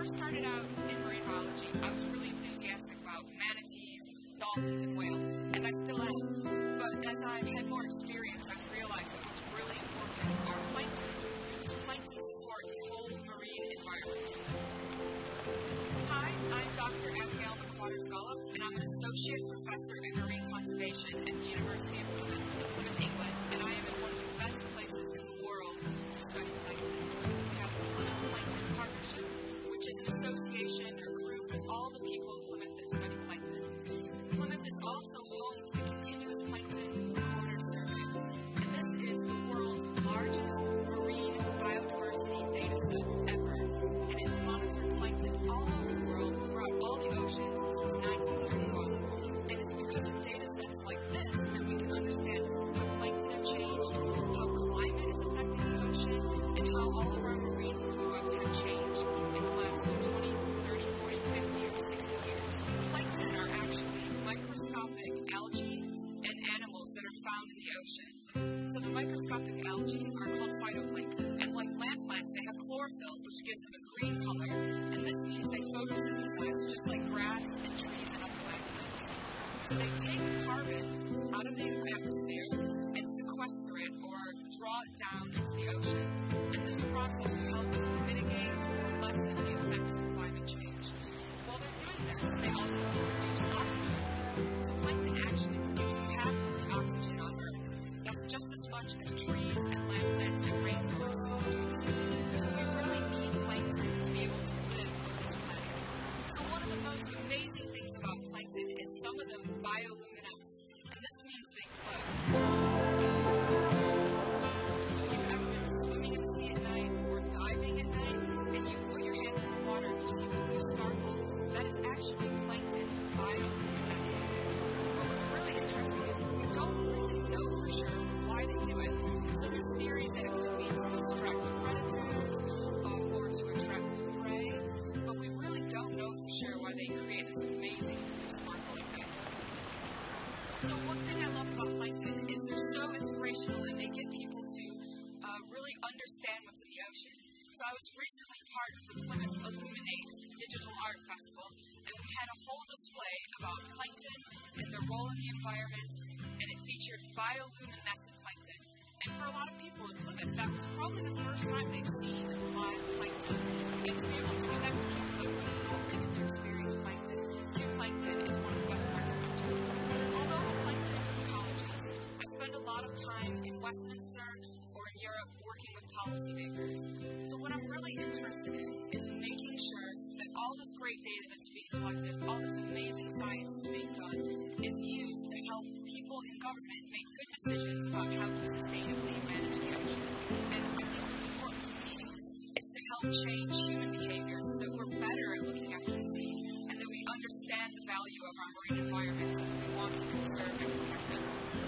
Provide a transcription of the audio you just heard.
first started out in marine biology, I was really enthusiastic about manatees, dolphins, and whales, and I still am. But as I've had more experience, I've realized that what's really important are plankton, because plankton support the whole marine environment. Hi, I'm Dr. Abigail McQuatters-Gollop, and I'm an associate professor in marine conservation at the University of Plymouth in Plymouth, England, and I am in one of the best places in the world to study plankton. We have the Plymouth Plankton Partnership, which is an association or group of all the people in Plymouth that study plankton. Plymouth is also home to the Continuous Plankton Water Survey, and this is the world's largest marine biodiversity data set ever, and it's monitored plankton all over the world throughout all the oceans since 1931. And it's because of data sets like this that we can understand how plankton have changed, how climate is affecting the ocean, and how all of our marine food webs have changed in the last 20, 30, 40, 50, or 60 years. Plankton are actually microscopic algae and animals that are found in the ocean. So the microscopic algae are called phytoplankton, and like land plants, they have chlorophyll, which gives them a green color, and this means they photosynthesize just like grass and trees and other land plants. So they take carbon out of the atmosphere and sequester it or draw it down into the ocean, and this process helps mitigate or lessen the effects of climate change. While they're doing this, they also reduce oxygen. So plankton actually produce half of the oxygen on Earth. That's just as much as trees and land plants and rainforests produce. So we really need plankton to be able to live on this planet. So one of the most amazing things about plankton is some of them bioluminesce, and this means they glow. So if you've ever been swimming in the sea at night or diving at night, and you put your hand in the water and you see blue sparkle, that is actually plankton bioluminescent. But what's really interesting is we don't really know for sure why they do it. So there's theories that it could be to distract predators or to attract prey, but we really don't know for sure why they create this amazing blue sparkle at night. So one thing I love about plankton is they're so inspirational and they get people to really understand what's in the ocean. So I was recently part of the Plymouth Illuminate Digital Art Festival, and we had a whole display about plankton and their role in the environment, and it featured bioluminescent plankton. And for a lot of people in Plymouth, that was probably the first time they've seen live plankton. And to be able to connect people that wouldn't normally get to experience plankton to plankton is one of the best parts of my job. Although a plankton ecologist, I spend a lot of time in Westminster or in Europe working with policymakers. So what I'm really interested in is making sure that all this great data that's being collected, all this amazing science that's being done, is used to help people in government make good decisions about how to sustainably manage the ocean. And I think what's important to me is to help change human behavior so that we're better at looking after the sea, and that we understand the value of our marine environment so that we want to conserve and protect it.